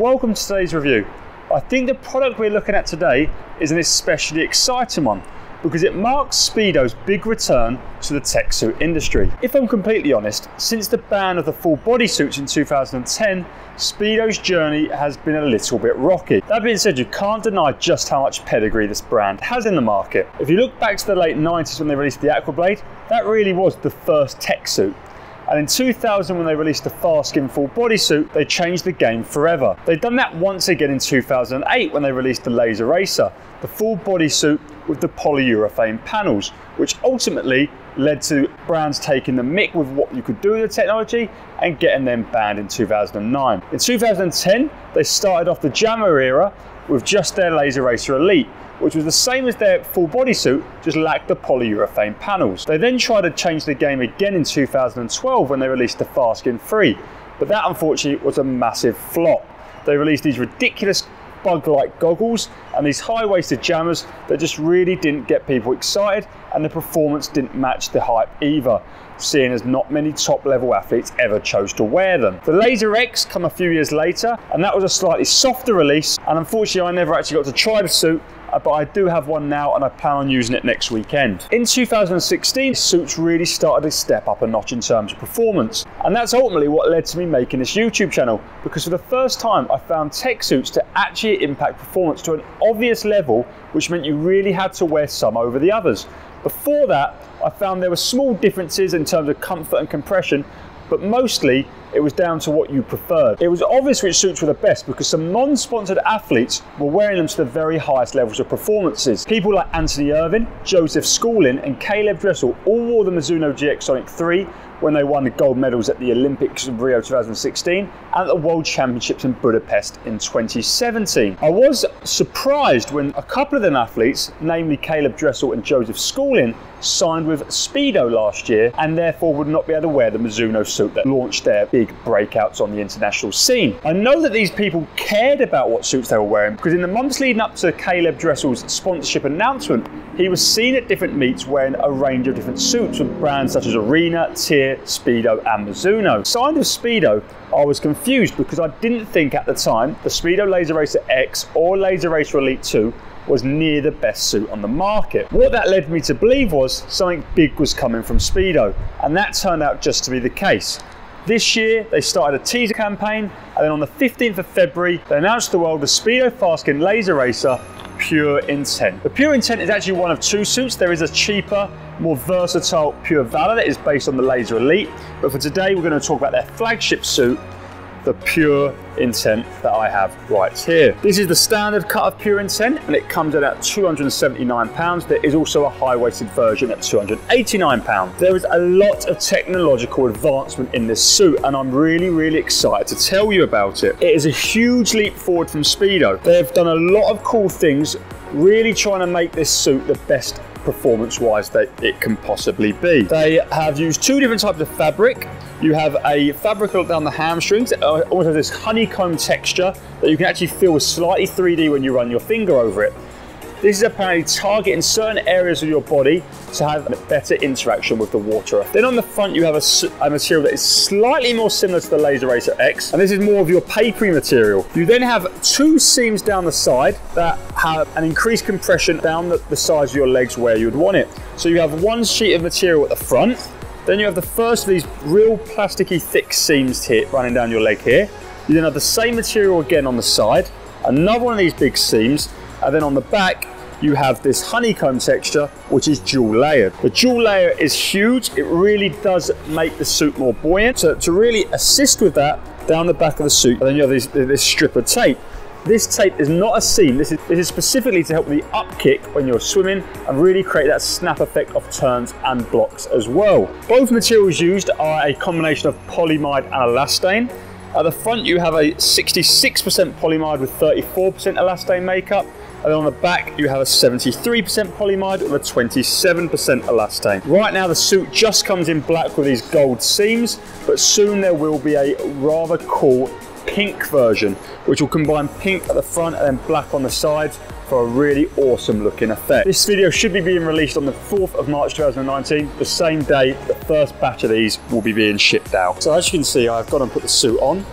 welcome to today's review. I think the product we're looking at today is an especially exciting one because it marks Speedo's big return to the tech suit industry. If I'm completely honest, since the ban of the full body suits in 2010, Speedo's journey has been a little bit rocky. That being said, you can't deny just how much pedigree this brand has in the market. If you look back to the late 90s when they released the Aquablade, that really was the first tech suit. And in 2000, when they released the Fastskin full bodysuit, they changed the game forever. They've done that once again in 2008 when they released the LZR Racer, the full bodysuit with the polyurethane panels, which ultimately led to brands taking the mick with what you could do with the technology and getting them banned in 2009. In 2010, they started off the Jammer era with just their LZR Racer Elite, which was the same as their full bodysuit, just lacked the polyurethane panels. They then tried to change the game again in 2012 when they released the Fastskin 3, but that unfortunately was a massive flop. They released these ridiculous bug-like goggles and these high-waisted jammers that just really didn't get people excited, and the performance didn't match the hype either, seeing as not many top-level athletes ever chose to wear them. The LZR X come a few years later, and that was a slightly softer release, and unfortunately I never actually got to try the suit, but I do have one now and I plan on using it next weekend. In 2016, suits really started to step up a notch in terms of performance, and that's ultimately what led to me making this YouTube channel, because for the first time I found tech suits to actually impact performance to an obvious level, which meant you really had to wear some over the others. Before that, I found there were small differences in terms of comfort and compression, but mostly it was down to what you preferred. It was obvious which suits were the best because some non-sponsored athletes were wearing them to the very highest levels of performances. People like Anthony Irvin, Joseph Schooling and Caeleb Dressel all wore the Mizuno GX Sonic 3 when they won the gold medals at the Olympics of Rio 2016 and at the World Championships in Budapest in 2017. I was surprised when a couple of them athletes, namely Caeleb Dressel and Joseph Schooling, signed with Speedo last year and therefore would not be able to wear the Mizuno suit that launched their big breakouts on the international scene. I know that these people cared about what suits they were wearing because in the months leading up to Caeleb Dressel's sponsorship announcement, he was seen at different meets wearing a range of different suits from brands such as Arena, Tier, Speedo and Mizuno. Signed with Speedo, I was confused because I didn't think at the time the Speedo LZR Racer X or LZR Racer Elite 2 was near the best suit on the market. What that led me to believe was something big was coming from Speedo, and that turned out just to be the case. This year, they started a teaser campaign, and then on the 15th of February, they announced to the world the Speedo Fastskin LZR Racer Pure Intent. The Pure Intent is actually one of two suits. There is a cheaper, more versatile Pure Valor that is based on the LZR Elite, but for today, we're going to talk about their flagship suit, the Pure Intent that I have right here. This is the standard cut of Pure Intent and it comes at about £279. There is also a high-waisted version at £289. There is a lot of technological advancement in this suit and I'm really excited to tell you about it. It is a huge leap forward from Speedo. They've done a lot of cool things, really trying to make this suit the best performance-wise that it can possibly be. They have used two different types of fabric. You have a fabric down the hamstrings, it also has this honeycomb texture that you can actually feel is slightly 3D when you run your finger over it. This is apparently targeting certain areas of your body to have better interaction with the water. Then on the front you have a material that is slightly more similar to the LZR Racer X, and this is more of your papery material. You then have two seams down the side that have an increased compression down the sides of your legs where you'd want it. So you have one sheet of material at the front, then you have the first of these real plasticky thick seams here running down your leg here. You then have the same material again on the side, another one of these big seams, and then on the back you have this honeycomb texture which is dual layered. The dual layer is huge, it really does make the suit more buoyant. So to really assist with that, down the back of the suit, and then you have this strip of tape. This tape is not a seam, this is specifically to help the up kick when you're swimming and really create that snap effect of turns and blocks as well. Both materials used are a combination of polyamide and elastane. At the front you have a 66% polyamide with 34% elastane makeup. And on the back, you have a 73% polyamide with a 27% elastane. Right now, the suit just comes in black with these gold seams, but soon there will be a rather cool pink version, which will combine pink at the front and then black on the sides for a really awesome looking effect. This video should be being released on the 4th of March 2019, the same day the first batch of these will be being shipped out. So as you can see, I've gone and put the suit on.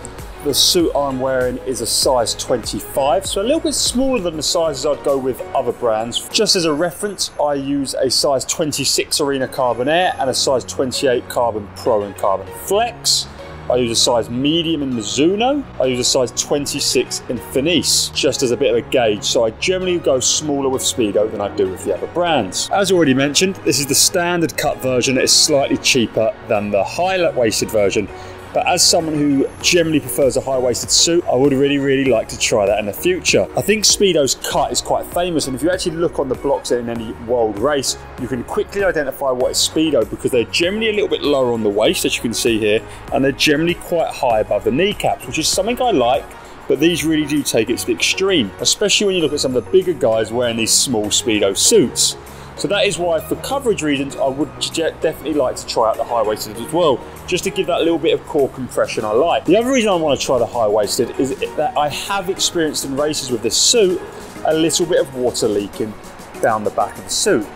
The suit I'm wearing is a size 25, so a little bit smaller than the sizes I'd go with other brands. Just as a reference, I use a size 26 Arena Carbon Air and a size 28 Carbon Pro and Carbon Flex. I use a size medium in Mizuno. I use a size 26 in Finis, just as a bit of a gauge. So I generally go smaller with Speedo than I do with the other brands. As already mentioned, this is the standard cut version that is slightly cheaper than the high-waisted version. But as someone who generally prefers a high-waisted suit, I would really like to try that in the future. I think Speedo's cut is quite famous, and if you actually look on the blocks in any world race, you can quickly identify what is Speedo, because they're generally a little bit lower on the waist, as you can see here, and they're generally quite high above the kneecaps, which is something I like. But these really do take it to the extreme, especially when you look at some of the bigger guys wearing these small Speedo suits. So that is why, for coverage reasons, I would definitely like to try out the high-waisted as well, just to give that little bit of core compression I like. The other reason I want to try the high-waisted is that I have experienced in races with this suit a little bit of water leaking down the back of the suit.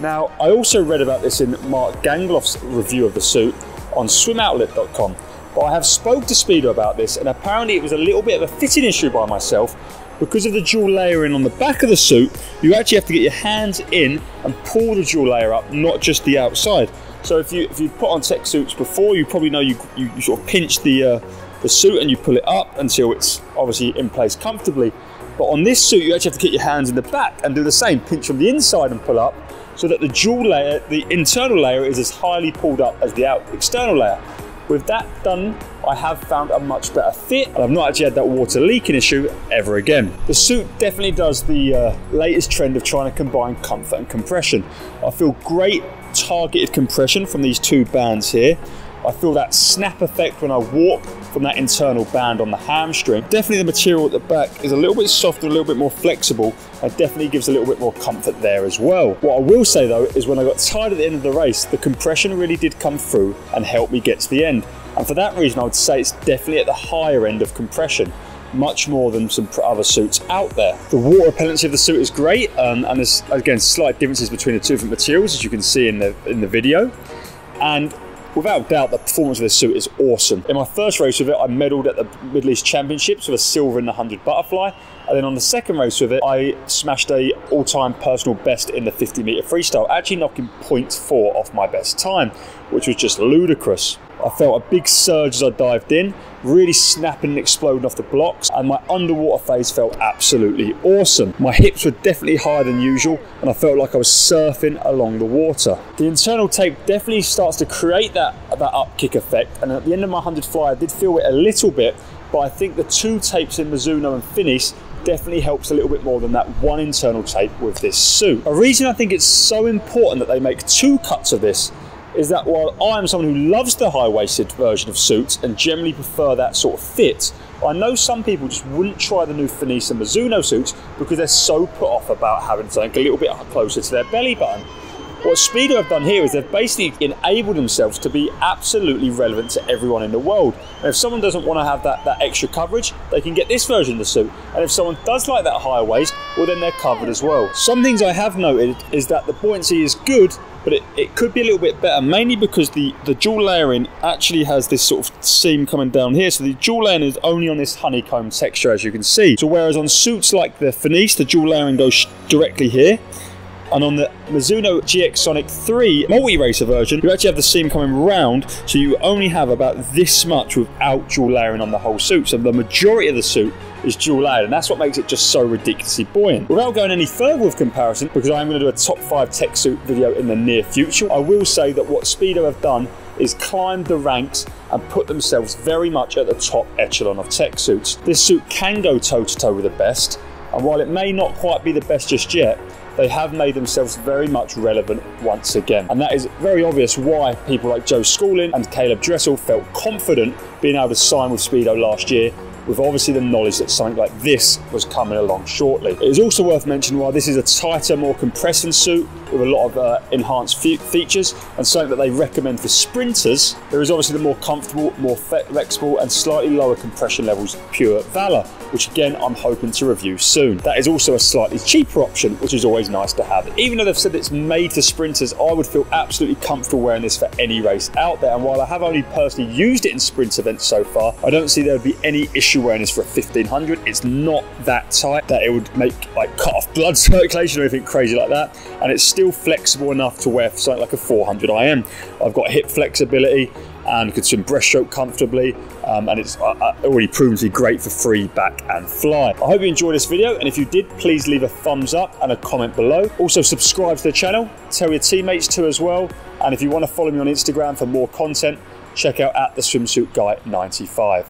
Now, I also read about this in Mark Gangloff's review of the suit on SwimOutlet.com, but I have spoke to Speedo about this, and apparently it was a little bit of a fitting issue by myself. Because of the dual layering on the back of the suit, you actually have to get your hands in and pull the dual layer up, not just the outside. So if you put on tech suits before, you probably know you sort of pinch the suit and you pull it up until it's obviously in place comfortably. But on this suit, you actually have to get your hands in the back and do the same, pinch from the inside and pull up, so that the dual layer, the internal layer, is as highly pulled up as the external layer. With that done, I have found a much better fit, and I've not actually had that water leaking issue ever again. The suit definitely does the latest trend of trying to combine comfort and compression. I feel great targeted compression from these two bands here. I feel that snap effect when I walk from that internal band on the hamstring. Definitely the material at the back is a little bit softer, a little bit more flexible, and definitely gives a little bit more comfort there as well. What I will say though is when I got tired at the end of the race, the compression really did come through and help me get to the end. And for that reason, I would say it's definitely at the higher end of compression, much more than some other suits out there. The water repellency of the suit is great, and there's, again, slight differences between the two different materials, as you can see in the video. And without doubt, the performance of this suit is awesome. In my first race with it, I medalled at the Middle East Championships with a silver in the 100 butterfly. And then on the second race with it, I smashed a all-time personal best in the 50-meter freestyle, actually knocking 0.4 off my best time, which was just ludicrous. I felt a big surge as I dived in, really snapping and exploding off the blocks, and my underwater phase felt absolutely awesome. My hips were definitely higher than usual, and I felt like I was surfing along the water. The internal tape definitely starts to create that upkick effect, and at the end of my 100 fly, I did feel it a little bit, but I think the two tapes in Mizuno and Finis definitely helps a little bit more than that one internal tape with this suit. A reason I think it's so important that they make two cuts of this is that while I am someone who loves the high-waisted version of suits and generally prefer that sort of fit, I know some people just wouldn't try the new Finis and Mizuno suits because they're so put off about having something a little bit closer to their belly button. What Speedo have done here is they've basically enabled themselves to be absolutely relevant to everyone in the world. And if someone doesn't want to have that extra coverage, they can get this version of the suit. And if someone does like that higher waist, well then they're covered as well. Some things I have noted is that the buoyancy is good, but it could be a little bit better, mainly because the dual layering actually has this sort of seam coming down here. So the dual layering is only on this honeycomb texture, as you can see. So whereas on suits like the Finis, the dual layering goes directly here. And on the Mizuno GX Sonic 3 multi-racer version, you actually have the seam coming round, so you only have about this much without dual layering on the whole suit. So the majority of the suit is dual layered, and that's what makes it just so ridiculously buoyant. Without going any further with comparison, because I am going to do a top 5 tech suit video in the near future, I will say that what Speedo have done is climbed the ranks and put themselves very much at the top echelon of tech suits. This suit can go toe-to-toe with the best, and while it may not quite be the best just yet, they have made themselves very much relevant once again. And that is very obvious why people like Joe Schooling and Caeleb Dressel felt confident being able to sign with Speedo last year, with obviously the knowledge that something like this was coming along shortly. It is also worth mentioning why this is a tighter, more compressing suit with a lot of enhanced features, and something that they recommend for sprinters. There is obviously the more comfortable, more flexible and slightly lower compression levels Pure Valor, which again I'm hoping to review soon. That is also a slightly cheaper option, which is always nice to have. Even though they've said it's made for sprinters, I would feel absolutely comfortable wearing this for any race out there, and while I have only personally used it in sprint events so far, I don't see there would be any issue wearing this for a 1500. It's not that tight that it would make like cut off blood circulation or anything crazy like that, and it's still flexible enough to wear for something like a 400 IM. I've got hip flexibility and could swim breaststroke comfortably, and it's already proven to be great for free, back and fly. I hope you enjoyed this video, and if you did, please leave a thumbs up and a comment below. Also subscribe to the channel, tell your teammates too as well, and if you want to follow me on Instagram for more content, check out at TheSwimsuitGuy95.